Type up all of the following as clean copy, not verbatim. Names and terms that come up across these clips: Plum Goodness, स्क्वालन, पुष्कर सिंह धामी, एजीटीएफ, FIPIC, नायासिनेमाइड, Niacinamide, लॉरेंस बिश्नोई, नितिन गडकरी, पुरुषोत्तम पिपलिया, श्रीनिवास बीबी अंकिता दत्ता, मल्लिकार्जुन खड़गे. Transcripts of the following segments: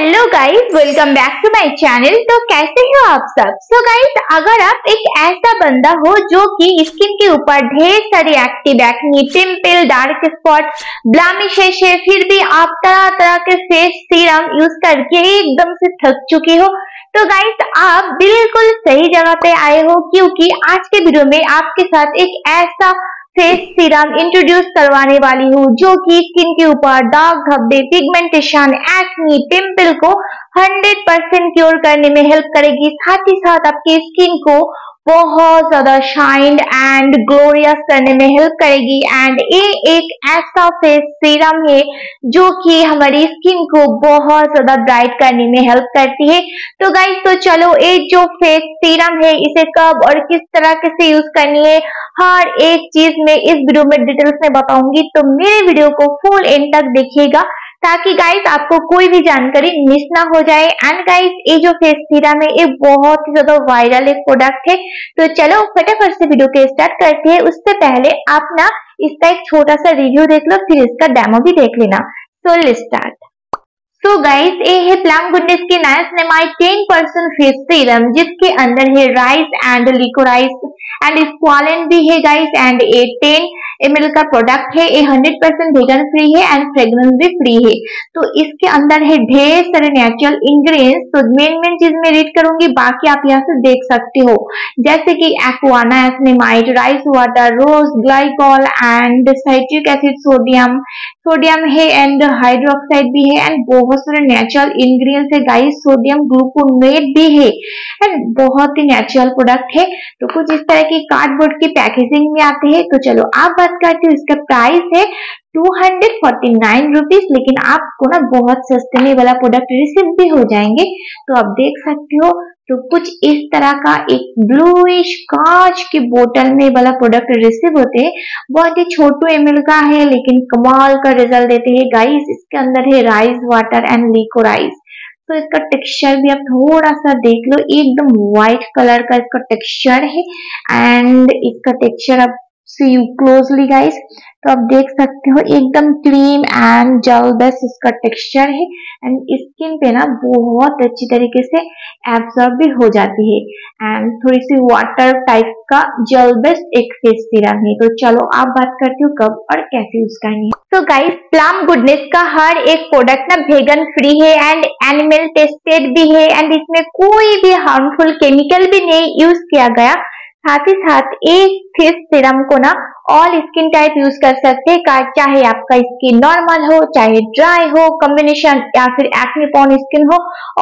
Hello guys, welcome back to my channel. तो कैसे हो आप सब? सो गाइस, अगर आप एक ऐसा बंदा हो जो कि स्किन के ऊपर ढेर सारे active acne, pimple, dark spot, blemish है, फिर भी आप तरह तरह के फेस सीरम यूज करके ही एकदम से थक चुके हो, तो गाइस आप बिल्कुल सही जगह पे आए हो, क्योंकि आज के वीडियो में आपके साथ एक ऐसा फेस सीरम इंट्रोड्यूस करवाने वाली हूँ जो कि स्किन के ऊपर दाग, धब्बे, पिगमेंटेशन, एक्ने, पिंपल को 100% क्योर करने में हेल्प करेगी। साथ ही साथ आपकी स्किन को बहुत ज्यादा शाइन एंड ग्लोरियस करने में हेल्प करेगी। एंड ये एक ऐसा फेस सीरम है जो कि हमारी स्किन को बहुत ज्यादा ब्राइट करने में हेल्प करती है। तो गाइस, तो चलो ये जो फेस सीरम है इसे कब और किस तरह कैसे यूज करनी है, हर एक चीज में इस वीडियो में डिटेल्स में बताऊंगी। तो मेरे वीडियो को फुल एंड तक देखिएगा ताकि गाइस आपको कोई भी जानकारी मिस ना हो जाए। एंड गाइस, ये जो फेस सीरम है ये बहुत ही ज्यादा वायरल एक प्रोडक्ट है। तो चलो फटाफट से वीडियो के स्टार्ट करते हैं। उससे पहले आप ना इसका एक छोटा सा रिव्यू देख लो, फिर इसका डेमो भी देख लेना। So let's start. तो गाइस, ये है प्लम गुडनेस के नाइसिनामाइड 10% फेस सीरम, जिसके अंदर है rice and liquorice and स्क्वालन भी है गाइस। एंड ये 10 ml का प्रोडक्ट है। ये 100% वेगन फ्री है एंड फ्रेग्रेंस भी फ्री है। तो इसके अंदर है ढेर सारे नेचुरल इंग्रेडिएंट्स। तो मेन चीज मैं रीड करूंगी, बाकी आप यहाँ से देख सकते हो, जैसे कि aqua niacinamide, rice water, rose glycol and citric acid, sodium है एंड हाइड्रोक्साइड भी है एंड बहुत सारे नेचुरल इंग्रेडिएंट्स है गाइस। सोडियम ग्लूकोनेट भी है एंड बहुत ही नेचुरल प्रोडक्ट है। तो कुछ इस तरह की कार्डबोर्ड की पैकेजिंग में आते हैं। तो चलो आप बात करते हो, इसका प्राइस है 249 रुपीज, लेकिन आपको ना बहुत सस्ते में वाला प्रोडक्ट रिसीव भी हो जाएंगे। तो आप देख सकते हो, तो कुछ इस तरह का एक ब्लूइश कांच के बोतल में वाला प्रोडक्ट रिसीव होते हैं। बहुत ही छोटे ml का है, लेकिन कमाल का रिजल्ट देते हैं गाइस। इसके अंदर है राइस वाटर एंड लिकोराइस। तो इसका टेक्सचर भी आप थोड़ा सा देख लो, एकदम व्हाइट कलर का इसका टेक्सचर है। एंड इसका टेक्सचर आप सी क्लोजली गाइस, तो आप देख सकते हो एकदम क्रीम एंड जेल बेस इसका टेक्सचर है एंड स्किन पे ना बहुत अच्छी तरीके से एब्जॉर्ब भी हो जाती है। एंड थोड़ी सी वाटर टाइप का जेल बेस एक फेस सीरम है। तो चलो आप बात करती हो कब और कैसे यूज करनी है। तो गाइस, प्लम गुडनेस का हर एक प्रोडक्ट ना वेगन फ्री है एंड एनिमल टेस्टेड भी है एंड इसमें कोई भी हार्मफुल केमिकल भी नहीं यूज किया गया। साथ ही साथ एक फेस सीरम को ना ऑल स्किन टाइप यूज कर सकते हैं, चाहे आपका स्किन नॉर्मल हो, चाहे ड्राई हो, कॉम्बिनेशन या फिर एक्ने प्रोन स्किन हो,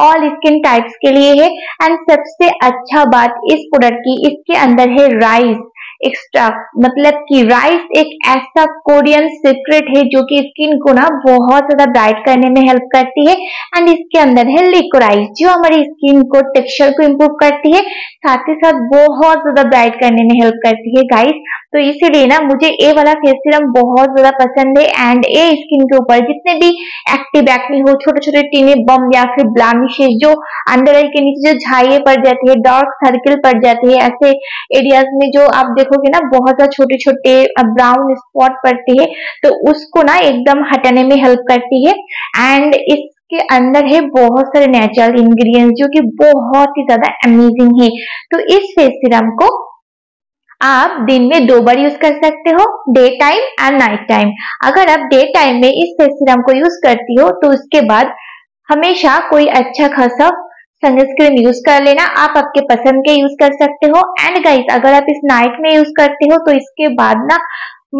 ऑल स्किन टाइप्स के लिए है। एंड सबसे अच्छा बात इस प्रोडक्ट की, इसके अंदर है राइस एक्सट्रैक्ट, मतलब कि राइस एक ऐसा कोरियन सीक्रेट है जो कि स्किन को ना बहुत ज्यादा ब्राइट करने में हेल्प करती है। एंड इसके अंदर है लिकोराइस, जो हमारी स्किन को टेक्सचर को इम्प्रूव करती है, साथ ही साथ बहुत ज्यादा ब्राइट करने में हेल्प करती है गाइस। तो इसीलिए ना मुझे ये वाला फेस सीरम बहुत ज्यादा पसंद है। एंड ये स्किन के ऊपर जितने भी एक्टिव एक्ने हो, छोटे छोटे टीने बम या फिर ब्लैमिशेस जो अंडर आई के नीचे जो झाइये पड़ जाती है, डार्क सर्किल पड़ जाती है, ऐसे एरियाज में जो आप देखोगे ना बहुत ज्यादा छोटे छोटे ब्राउन स्पॉट पड़ते हैं, तो उसको ना एकदम हटाने में हेल्प करती है। एंड इस के अंदर है बहुत सारे नेचुरल इंग्रेडिएंट्स जो कि बहुत ही ज्यादा अमेजिंग है। तो इस फेस सीरम को आप दिन में 2 बार यूज कर सकते हो, day time and night time. अगर आप डे टाइम में इस फेस सीरम को यूज करती हो तो उसके बाद हमेशा कोई अच्छा खासा सनस्क्रीन यूज कर लेना, आप आपके पसंद के यूज कर सकते हो। एंड गाइस, अगर आप इस नाइट में यूज करते हो तो इसके बाद ना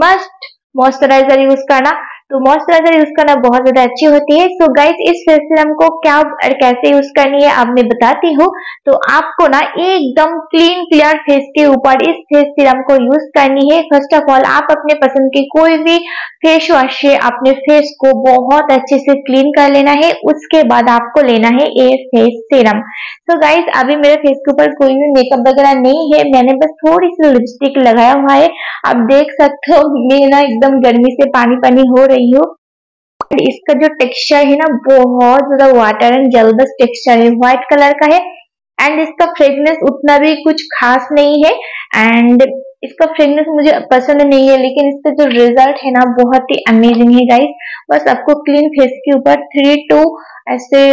मस्ट मॉइस्चराइजर यूज करना। तो मॉइस्चराइजर यूज करना बहुत ज्यादा अच्छी होती है। सो गाइस, इस फेस सीरम को क्या और कैसे यूज करनी है आप मैं बताती हूँ। तो आपको ना एकदम क्लीन क्लियर फेस के ऊपर इस फेस सीरम को यूज करनी है। फर्स्ट ऑफ ऑल, आप अपने पसंद के कोई भी फेस वॉश से अपने फेस को बहुत अच्छे से क्लीन कर लेना है। उसके बाद आपको लेना है ये फेस सीरम। सो गाइस, अभी मेरे फेस के ऊपर कोई भी मेकअप वगैरह नहीं है, मैंने बस थोड़ी सी लिपस्टिक लगाया हुआ है। आप देख सकते हो मेरे ना एकदम गर्मी से पानी पानी हो रही। इसका जो टेक्सचर है ना बहुत ज्यादा वाटर एंड जलदस टेक्सचर है, व्हाइट कलर का है। एंड इसका फ्रेगनेंस उतना भी कुछ खास नहीं है, एंड इसका फ्रेगनेंस मुझे पसंद नहीं है, लेकिन इसका जो रिजल्ट है ना बहुत ही अमेजिंग है गाइस। बस आपको क्लीन फेस के ऊपर 3-2 ऐसे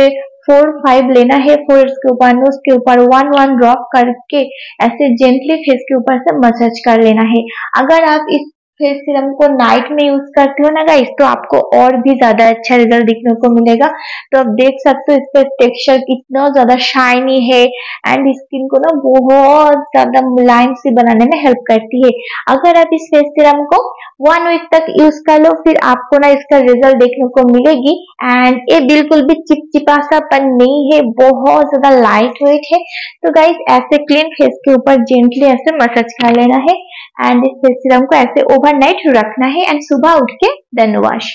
4-5 लेना है, 4 इसके ऊपर नोज के ऊपर 1-1 ड्रॉप करके ऐसे जेंटली फेस के ऊपर से मसाज कर लेना है। अगर आप इस फेस सीरम को नाइट में यूज करते हो ना गाइस, तो आपको और भी ज्यादा अच्छा रिजल्ट दिखने को मिलेगा। तो आप देख सकते हो इसका टेक्सचर कितना ज्यादा शाइनी है एंड स्किन को ना बहुत ज्यादा मुलायम सी बनाने में हेल्प करती है। अगर आप इस फेस सीरम को 1 वीक तक यूज कर लो, फिर आपको ना इसका रिजल्ट देखने को मिलेगी। एंड ये बिल्कुल भी चिपचिपा सापन नहीं है, बहुत ज्यादा लाइट वेट है। तो गाइस ऐसे क्लीन फेस के ऊपर जेंटली ऐसे मसाज कर लेना है एंड इस फेस सीरम को ऐसे ओवरनाइट रखना है एंड सुबह उठ के देन वॉश।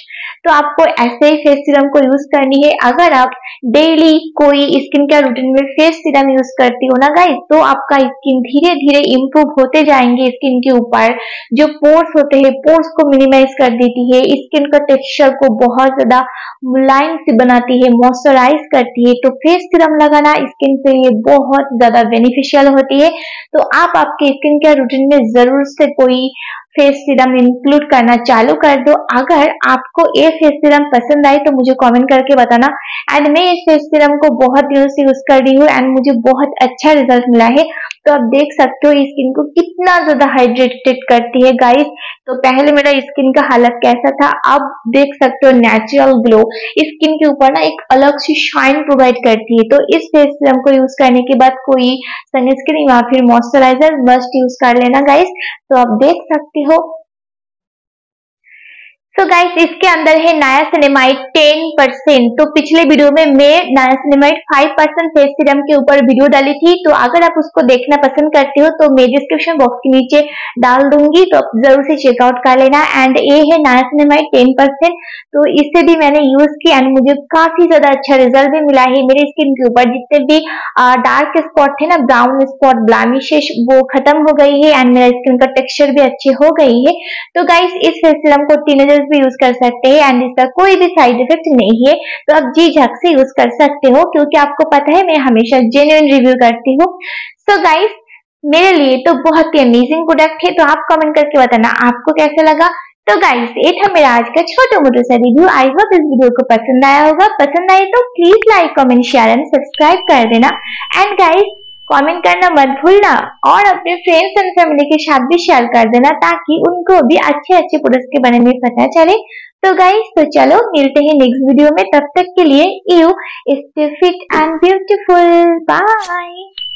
तो आपको ऐसे ही फेस सीरम को यूज करनी है। अगर आप डेली कोई स्किन केयर रूटीन में फेस सीरम यूज करती हो ना गाइस, तो आपका स्किन धीरे धीरे इम्प्रूव होते जाएंगे। स्किन के ऊपर जो पोर्स होते हैं, पोर्स को मिनिमाइज कर देती है, स्किन का टेक्सचर को बहुत ज्यादा मुलायम से बनाती है, मॉइस्चराइज करती है। तो फेस सीरम लगाना स्किन के लिए बहुत ज्यादा बेनिफिशियल होती है। तो आप आपके स्किन केयर रूटीन में जरूर से कोई फेस सीरम इंक्लूड करना चालू कर दो। अगर आपको ये फेस सीरम पसंद आए तो मुझे कमेंट करके बताना। एंड मैं इस फेस सीरम को बहुत दिनों से यूज कर रही हूँ एंड मुझे बहुत अच्छा रिजल्ट मिला है। तो आप देख सकते हो स्किन को कितना ज्यादा हाइड्रेटेड करती है गाइस। तो पहले मेरा स्किन का हालत कैसा था, आप देख सकते हो नेचुरल ग्लो स्किन के ऊपर ना एक अलग सी शाइन प्रोवाइड करती है। तो इस फेस सीरम को यूज करने के बाद कोई सनस्क्रीन या फिर मॉइस्चराइजर मस्ट यूज कर लेना गाइस। तो आप देख सकते हो। सो गाइस इसके अंदर है नायासिनेमाइड 10%। तो पिछले वीडियो में मैं नायासिनेमाइड 5% फेस सीरम के ऊपर वीडियो डाली थी। तो अगर आप उसको देखना पसंद करते हो तो मैं डिस्क्रिप्शन बॉक्स के नीचे डाल दूंगी, तो आप जरूर से चेकआउट कर लेना। एंड ये है नायासिनेमाइड 10%। तो इससे भी मैंने यूज की एंड मुझे काफी ज्यादा अच्छा रिजल्ट भी मिला है। मेरे स्किन के ऊपर जितने भी डार्क स्पॉट थे ना, ब्राउन स्पॉट, ब्लैमिशेस, वो खत्म हो गई है एंड मेरा स्किन का टेक्सचर भी अच्छी हो गई है। तो गाइस इस फेस सीरम को टीनेजर भी यूज कर सकते हैं एंड इसका कोई भी साइड इफेक्ट नहीं है। तो आप जी झक से यूज कर सकते हो, क्योंकि आपको पता है मैं हमेशा जेन्युइन रिव्यू करती हूँ। सो गाइस मेरे लिए तो बहुत ही अमेजिंग प्रोडक्ट है। तो आप कमेंट करके बताना आपको कैसा लगा। तो गाइस ये था मेरा आज का छोटा मोटा सा रिव्यू। आई होप इस वीडियो को पसंद आया होगा। पसंद आए तो please like, comment, share and subscribe कर देना। एंड गाइस कमेंट करना मत भूलना और अपने फ्रेंड्स एंड फैमिली के साथ भी शेयर कर देना, ताकि उनको भी अच्छे अच्छे प्रोडक्ट्स के बारे में पता चले। तो गाइस तो चलो मिलते हैं नेक्स्ट वीडियो में। तब तक के लिए you stay fit and beautiful. Bye.